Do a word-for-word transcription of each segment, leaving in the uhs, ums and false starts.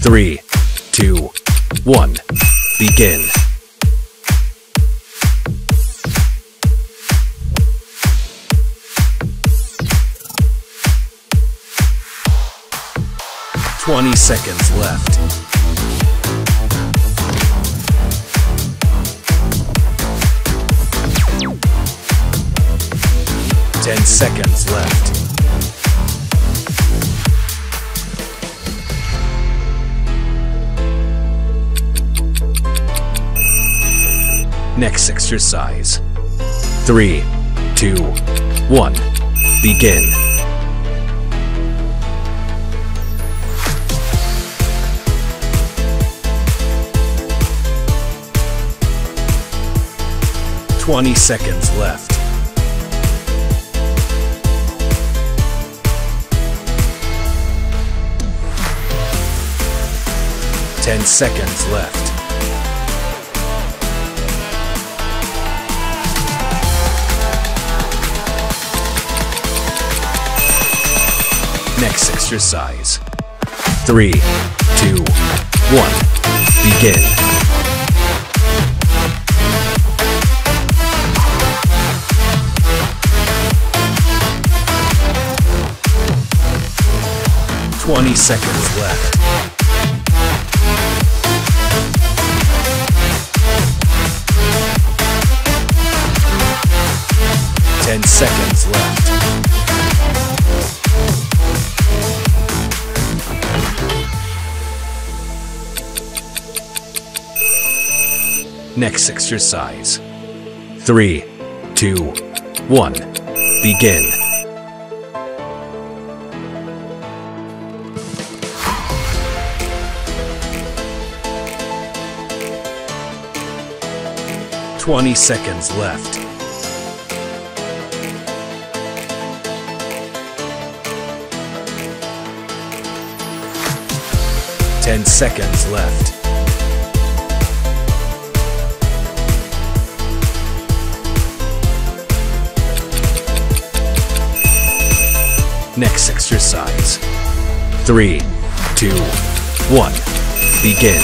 Three, two, one, begin. Twenty seconds left. Ten seconds left. Next exercise. Three, two, one, begin. Twenty seconds left. Ten seconds left. Next exercise. Three, two, one, begin. Twenty seconds left. Ten seconds left. Next exercise. Three, two, one, begin. Twenty seconds left. Ten seconds left. Next exercise. Three, two, one, begin.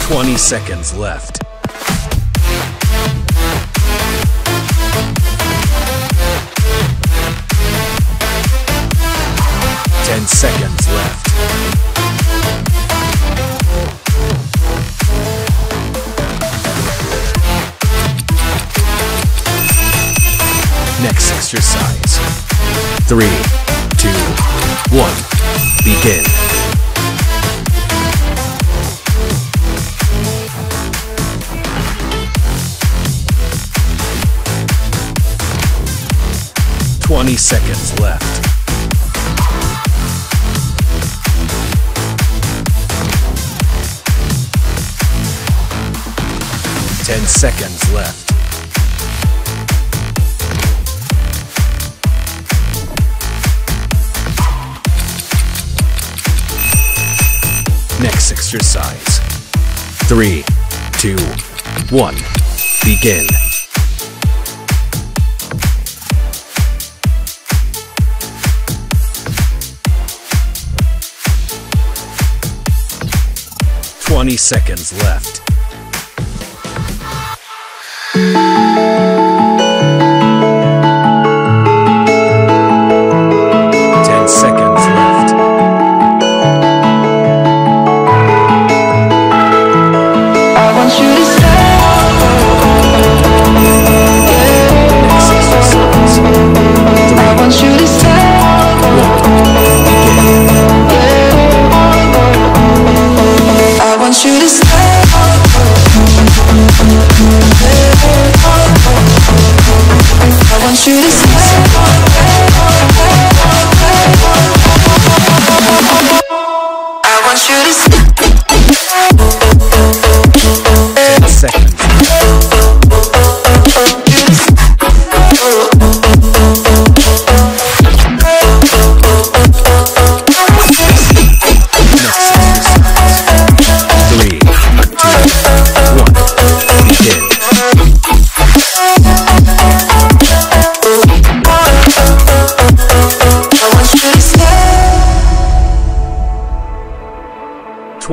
Twenty seconds left. Ten seconds left. Next exercise. Three, two, one, begin. Twenty seconds left. Ten seconds left. Next exercise. Three, two, one, begin. Twenty seconds left. Ten seconds left. I want you to stay.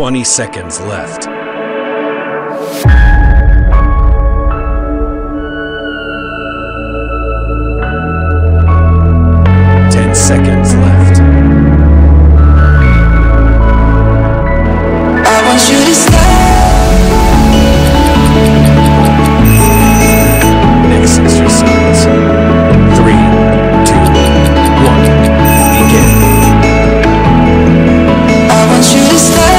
twenty seconds left. ten seconds left. I want you to stay. Next sixty seconds. Three, two, one. Begin. I want you to stay.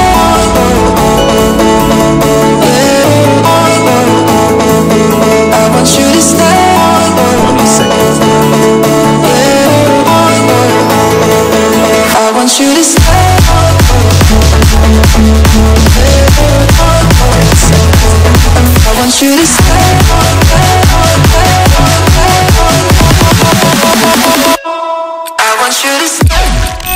I want you to stay. I want you to stay. I want you to stay. I want you to stay.